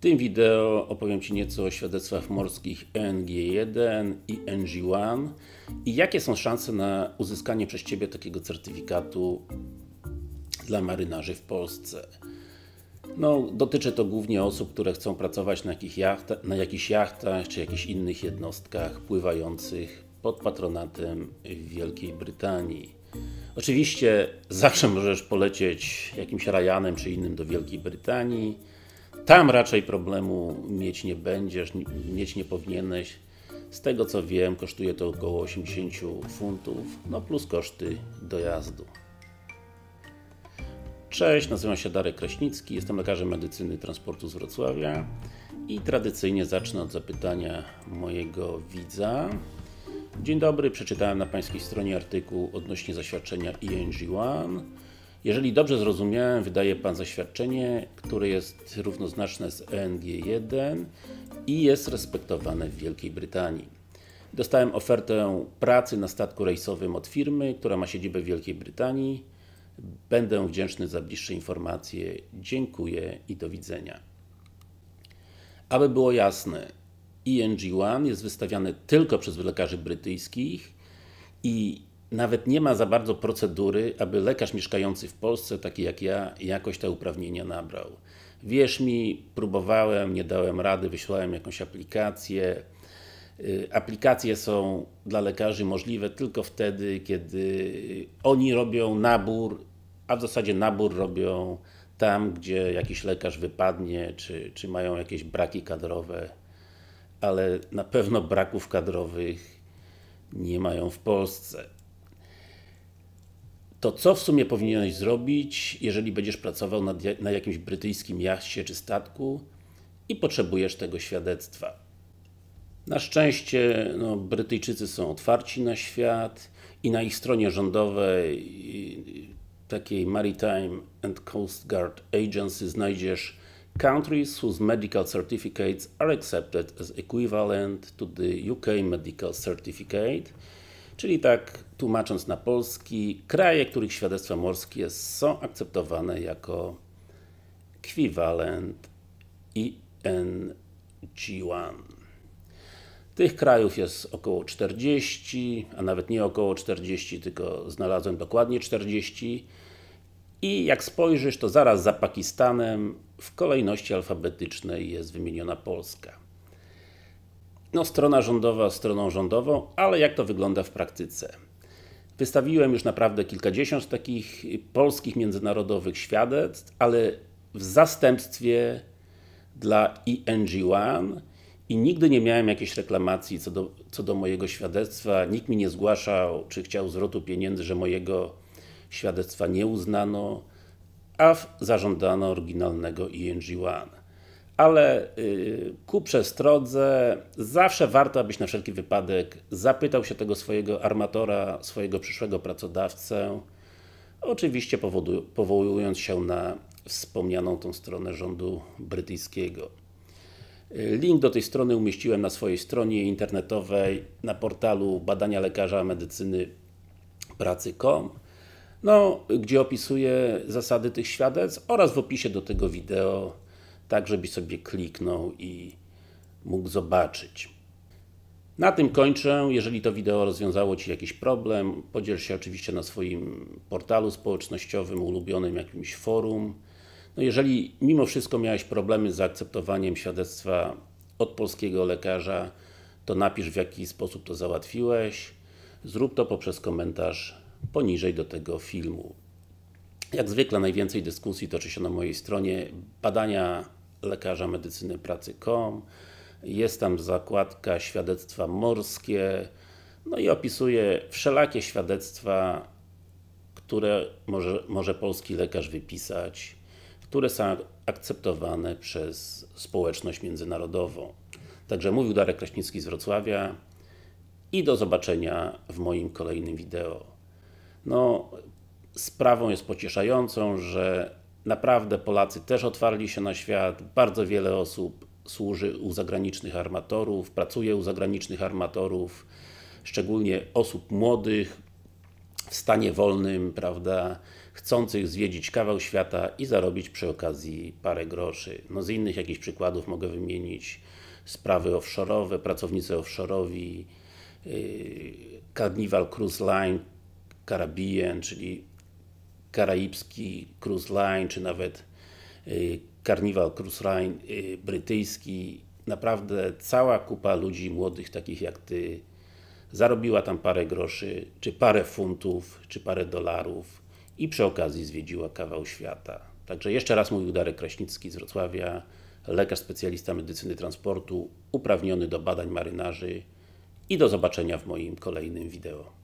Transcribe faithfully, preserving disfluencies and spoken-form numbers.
W tym wideo opowiem Ci nieco o świadectwach morskich E N G jeden i E N G jeden i jakie są szanse na uzyskanie przez Ciebie takiego certyfikatu dla marynarzy w Polsce. No, dotyczy to głównie osób, które chcą pracować na, jakich jachta, na jakichś jachtach czy jakichś innych jednostkach pływających pod patronatem Wielkiej Brytanii. Oczywiście zawsze możesz polecieć jakimś Ryanem czy innym do Wielkiej Brytanii. Tam raczej problemu mieć nie będziesz, mieć nie powinieneś. Z tego co wiem, kosztuje to około osiemdziesiąt funtów, no plus koszty dojazdu. Cześć, nazywam się Dariusz Kraśnicki, jestem lekarzem medycyny transportu z Wrocławia i tradycyjnie zacznę od zapytania mojego widza. Dzień dobry, przeczytałem na Pańskiej stronie artykuł odnośnie zaświadczenia E N G jeden. Jeżeli dobrze zrozumiałem, wydaje Pan zaświadczenie, które jest równoznaczne z E N G jeden i jest respektowane w Wielkiej Brytanii. Dostałem ofertę pracy na statku rejsowym od firmy, która ma siedzibę w Wielkiej Brytanii. Będę wdzięczny za bliższe informacje. Dziękuję i do widzenia. Aby było jasne, E N G jeden jest wystawiany tylko przez lekarzy brytyjskich i nawet nie ma za bardzo procedury, aby lekarz mieszkający w Polsce, taki jak ja, jakoś te uprawnienia nabrał. Wierz mi, próbowałem, nie dałem rady, wysłałem jakąś aplikację. Aplikacje są dla lekarzy możliwe tylko wtedy, kiedy oni robią nabór, a w zasadzie nabór robią tam, gdzie jakiś lekarz wypadnie, czy, czy mają jakieś braki kadrowe, ale na pewno braków kadrowych nie mają w Polsce. To co w sumie powinieneś zrobić, jeżeli będziesz pracował na, na jakimś brytyjskim jachcie czy statku i potrzebujesz tego świadectwa? Na szczęście no, Brytyjczycy są otwarci na świat i na ich stronie rządowej takiej Maritime and Coast Guard Agency znajdziesz countries whose medical certificates are accepted as equivalent to the U K medical certificate. Czyli tak tłumacząc na polski, kraje, których świadectwa morskie są akceptowane jako ekwiwalent E N G jeden. Tych krajów jest około czterdziestu, a nawet nie około czterdziestu, tylko znalazłem dokładnie czterdzieści. I jak spojrzysz, to zaraz za Pakistanem w kolejności alfabetycznej jest wymieniona Polska. No, strona rządowa stroną rządową, ale jak to wygląda w praktyce? Wystawiłem już naprawdę kilkadziesiąt takich polskich, międzynarodowych świadectw, ale w zastępstwie dla E N G jeden i nigdy nie miałem jakiejś reklamacji co do, co do mojego świadectwa. Nikt mi nie zgłaszał, czy chciał zwrotu pieniędzy, że mojego świadectwa nie uznano, a zażądano oryginalnego E N G jeden. Ale yy, ku przestrodze zawsze warto, abyś na wszelki wypadek zapytał się tego swojego armatora, swojego przyszłego pracodawcę, oczywiście powodu, powołując się na wspomnianą tą stronę rządu brytyjskiego. Link do tej strony umieściłem na swojej stronie internetowej na portalu badania lekarza medycyny pracy kropka com, no, gdzie opisuję zasady tych świadectw oraz w opisie do tego wideo, tak żebyś sobie kliknął i mógł zobaczyć. Na tym kończę. Jeżeli to wideo rozwiązało Ci jakiś problem, podziel się oczywiście na swoim portalu społecznościowym, ulubionym jakimś forum. No jeżeli mimo wszystko miałeś problemy z zaakceptowaniem świadectwa od polskiego lekarza, to napisz, w jaki sposób to załatwiłeś. Zrób to poprzez komentarz poniżej do tego filmu. Jak zwykle najwięcej dyskusji toczy się na mojej stronie badania lekarza medycyny pracy kropka com. Jest tam zakładka świadectwa morskie, no i opisuję wszelakie świadectwa, które może, może polski lekarz wypisać, które są akceptowane przez społeczność międzynarodową. Także mówił Dariusz Kraśnicki z Wrocławia i do zobaczenia w moim kolejnym wideo. No, sprawą jest pocieszającą, że naprawdę Polacy też otwarli się na świat. Bardzo wiele osób służy u zagranicznych armatorów, pracuje u zagranicznych armatorów, szczególnie osób młodych w stanie wolnym, prawda? chcących zwiedzić kawał świata i zarobić przy okazji parę groszy. No z innych jakichś przykładów mogę wymienić sprawy offshore'owe, pracownicy offshore'owi, Carnival Cruise Line, Caribbean, czyli karaibski Cruise Line, czy nawet Carnival Cruise Line brytyjski. Naprawdę cała kupa ludzi młodych, takich jak Ty, zarobiła tam parę groszy, czy parę funtów, czy parę dolarów i przy okazji zwiedziła kawał świata. Także jeszcze raz mówił Darek Kraśnicki z Wrocławia, lekarz specjalista medycyny transportu, uprawniony do badań marynarzy i do zobaczenia w moim kolejnym wideo.